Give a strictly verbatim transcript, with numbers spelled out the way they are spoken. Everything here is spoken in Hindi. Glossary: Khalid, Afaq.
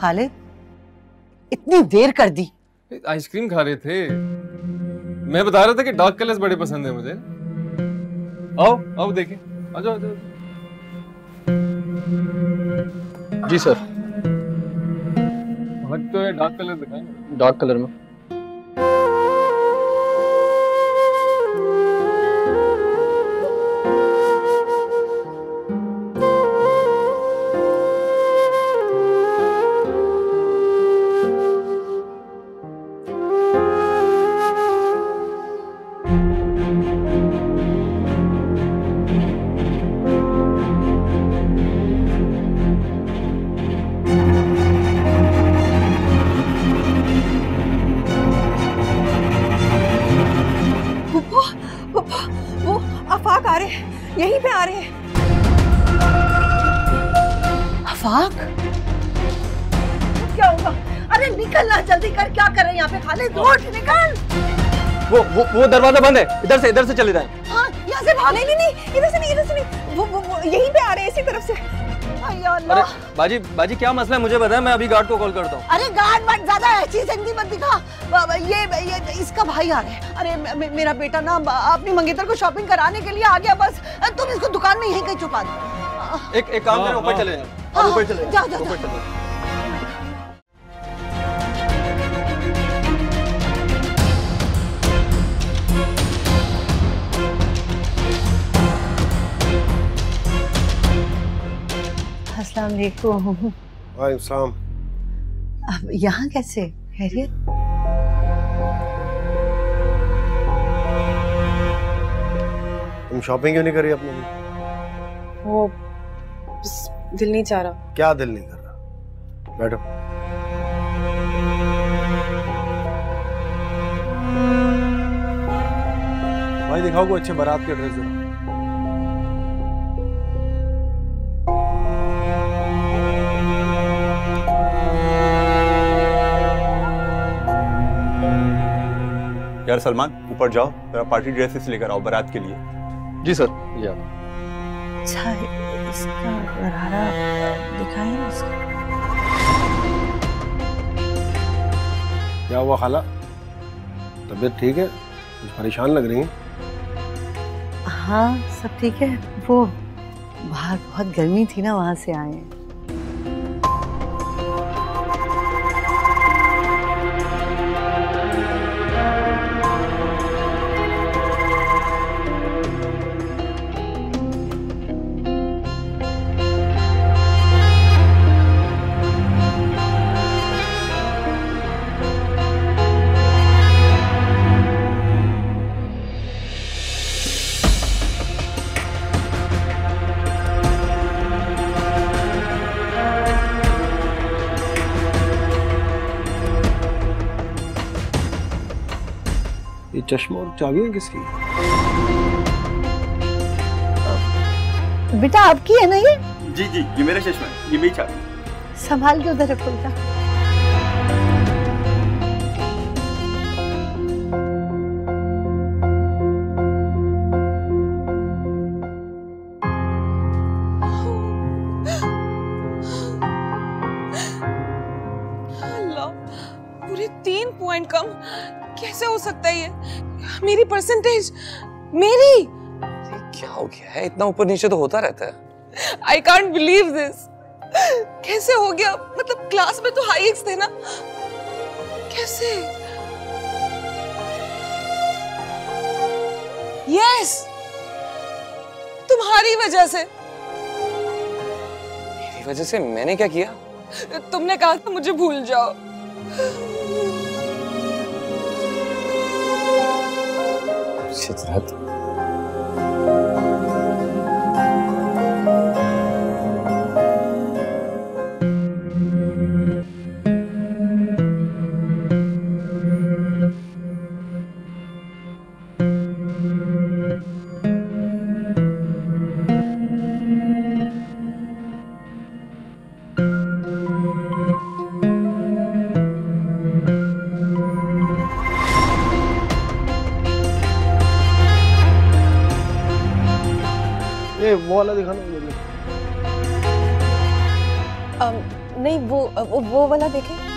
खालिद, इतनी देर कर दी। आइसक्रीम खा रहे थे, मैं बता रहा था कि डार्क कलर्स बड़े पसंद है मुझे। आओ आओ देखें, आ जाओ आ जाओ। जी सर। तो है डार्क कलर दिखाएं। डार्क कलर में यहीं पे आ रहे हैं। अफाक, क्या होगा? अरे निकल ना, जल्दी कर, क्या कर रहे हैं यहाँ पे? खालिद उठ, निकल। वो वो वो दरवाजा बंद है, इधर से इधर से चले जाएं। हाँ, यहाँ से भागने नहीं, नहीं इधर से नहीं इधर से नहीं। वो वो, वो यहीं पे आ रहे हैं, इसी तरफ से। अरे बाजी बाजी क्या मसला है मुझे बताया, मैं अभी गार्ड को कॉल करता हूँ। अरे गार्ड मत, ज्यादा अच्छी जिंदगी मत दिखा। ये ये इसका भाई आ रहा है। अरे मे, मे, मेरा बेटा ना अपनी मंगेतर को शॉपिंग कराने के लिए आ गया, बस तुम इसको दुकान में यहीं कहीं छुपा दो। एक एक काम करो, ऊपर चले जाओ, ऊपर चले जाओ, ऊपर चले जाओ। अस्सलाम वालेकुम। वालेकुम सलाम। अब यहाँ कैसे? खैरियत? तुम शॉपिंग क्यों नहीं कर रही अपने लिए? वो बस दिल नहीं चाह रहा। क्या दिल नहीं कर रहा? बैठो। भाई दिखाओ कोई अच्छे बारात के ड्रेस जरा। यार सलमान, ऊपर जाओ, जरा पार्टी ड्रेसेस लेकर आओ बारात के लिए। जी सर। या अच्छा, इसका गरारा दिखाएं इसको। क्या हुआ खाला, तबीयत ठीक है? कुछ परेशान लग रही है। हाँ सब ठीक है, वो बाहर बहुत गर्मी थी ना, वहां से आए हैं। चश्मा और चाबियां किसकी? बेटा आपकी है ना ये? जी जी, ये मेरा चश्मा है, ये मेरी चाबी। संभाल के उधर रखो बेटा। अल्लाह, पूरे तीन पॉइंट कम कैसे हो सकता है ये? मेरी परसेंटेज, मेरी क्या हो गया है? इतना ऊपर नीचे तो होता रहता है। I can't believe this. कैसे हो गया? मतलब क्लास में तो हाईएक्स थे ना, कैसे? Yes, तुम्हारी वजह से। मेरी वजह से? मैंने क्या किया? तुमने कहा था मुझे भूल जाओ। वो वाला दिखाना मुझे। नहीं वो वो, वो वाला देखें।